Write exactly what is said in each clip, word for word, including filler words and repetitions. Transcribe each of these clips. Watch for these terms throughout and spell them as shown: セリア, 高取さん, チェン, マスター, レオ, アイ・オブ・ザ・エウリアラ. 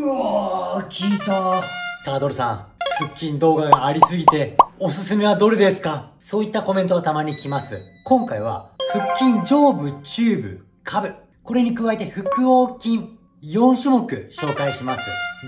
うわー、聞いた。高取さん、腹筋動画がありすぎて、おすすめはどれですか？そういったコメントがたまに来ます。今回は、腹筋上部、中部、下部。これに加えて、腹横筋よんしゅもく紹介します。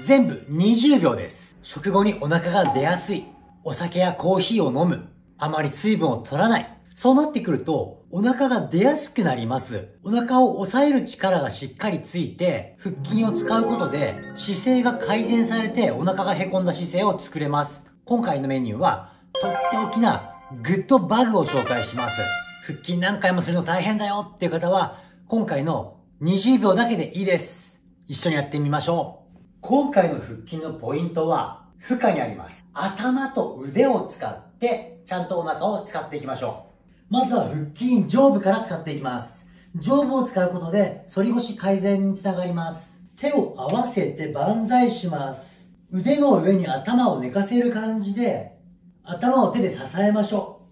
全部にじゅうびょうです。食後にお腹が出やすい。お酒やコーヒーを飲む。あまり水分を取らない。そうなってくると、お腹が出やすくなります。お腹を抑える力がしっかりついて、腹筋を使うことで、姿勢が改善されて、お腹がへこんだ姿勢を作れます。今回のメニューは、とっておきなグッドバグを紹介します。腹筋何回もするの大変だよっていう方は、今回のにじゅうびょうだけでいいです。一緒にやってみましょう。今回の腹筋のポイントは、負荷にあります。頭と腕を使って、ちゃんとお腹を使っていきましょう。まずは腹筋上部から使っていきます。上部を使うことで、反り腰改善につながります。手を合わせて万歳します。腕の上に頭を寝かせる感じで、頭を手で支えましょ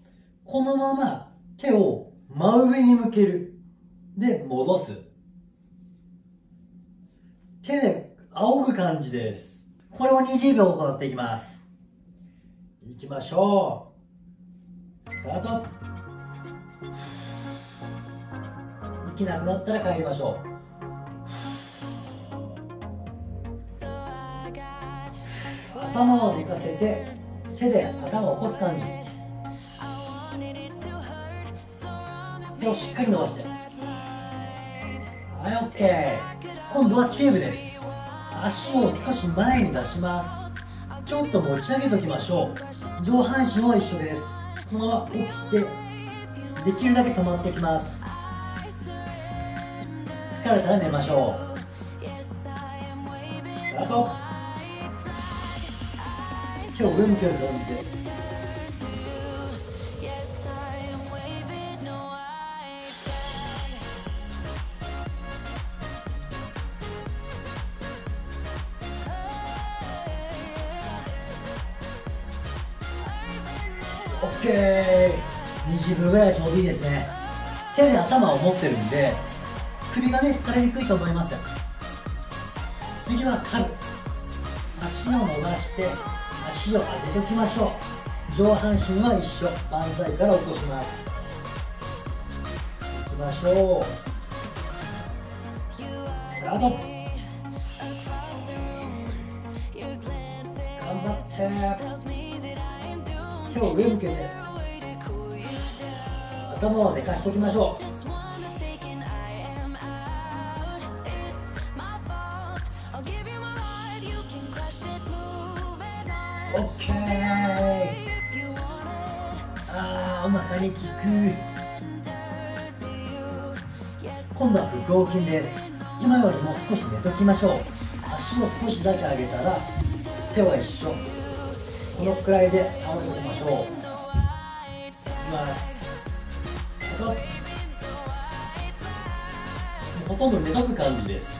う。このまま手を真上に向ける。で、戻す。手で仰ぐ感じです。これをにじゅうびょう行っていきます。いきましょう。スタート。息なくなったら帰りましょう。頭を寝かせて、手で頭を起こす感じ。手をしっかり伸ばして。はい、オッケー。今度はチューブです。足を少し前に出します。ちょっと持ち上げておきましょう。上半身は一緒です。このまま起きてできるだけ止まっていきます。疲れたら寝ましょう。スタート。手を上向ける感じで。オッケー。にじゅうびょうぐらいちょうどいいですね。手で頭を持ってるんで、首がね、疲れにくいと思います。次は下部。足を伸ばして、足を上げておきましょう。上半身は一緒。万歳から起こします。いきましょう。スタート。頑張って。手を上向けて頭を寝かしておきましょう。オッケー。あー、お腹に効く。今度は腹横筋です。今よりも少し寝ときましょう。足を少しだけ上げたら手は一緒。このくらいで倒れておきましょう。いきます。スタート。ほとんど寝とく感じです。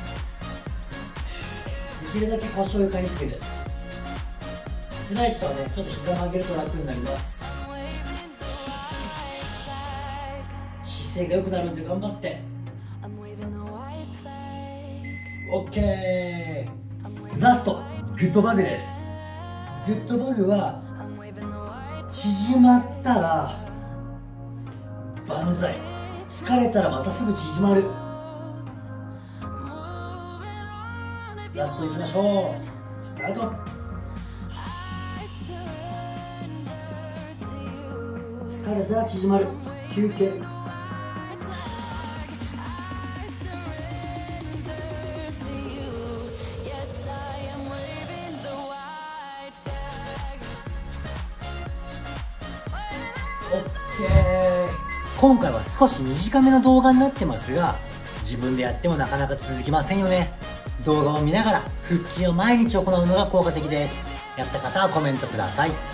できるだけ腰を床につけて。辛い人はね、ちょっと膝を曲げると楽になります。姿勢が良くなるんで頑張って。オッケー。ラスト、グッドバグです。グッドバグは縮まったら万歳、疲れたらまたすぐ縮まる。ラストいきましょう。スタート。疲れたら縮まる。休憩。今回は少し短めの動画になってますが、自分でやってもなかなか続きませんよね。動画を見ながら腹筋を毎日行うのが効果的です。やった方はコメントください。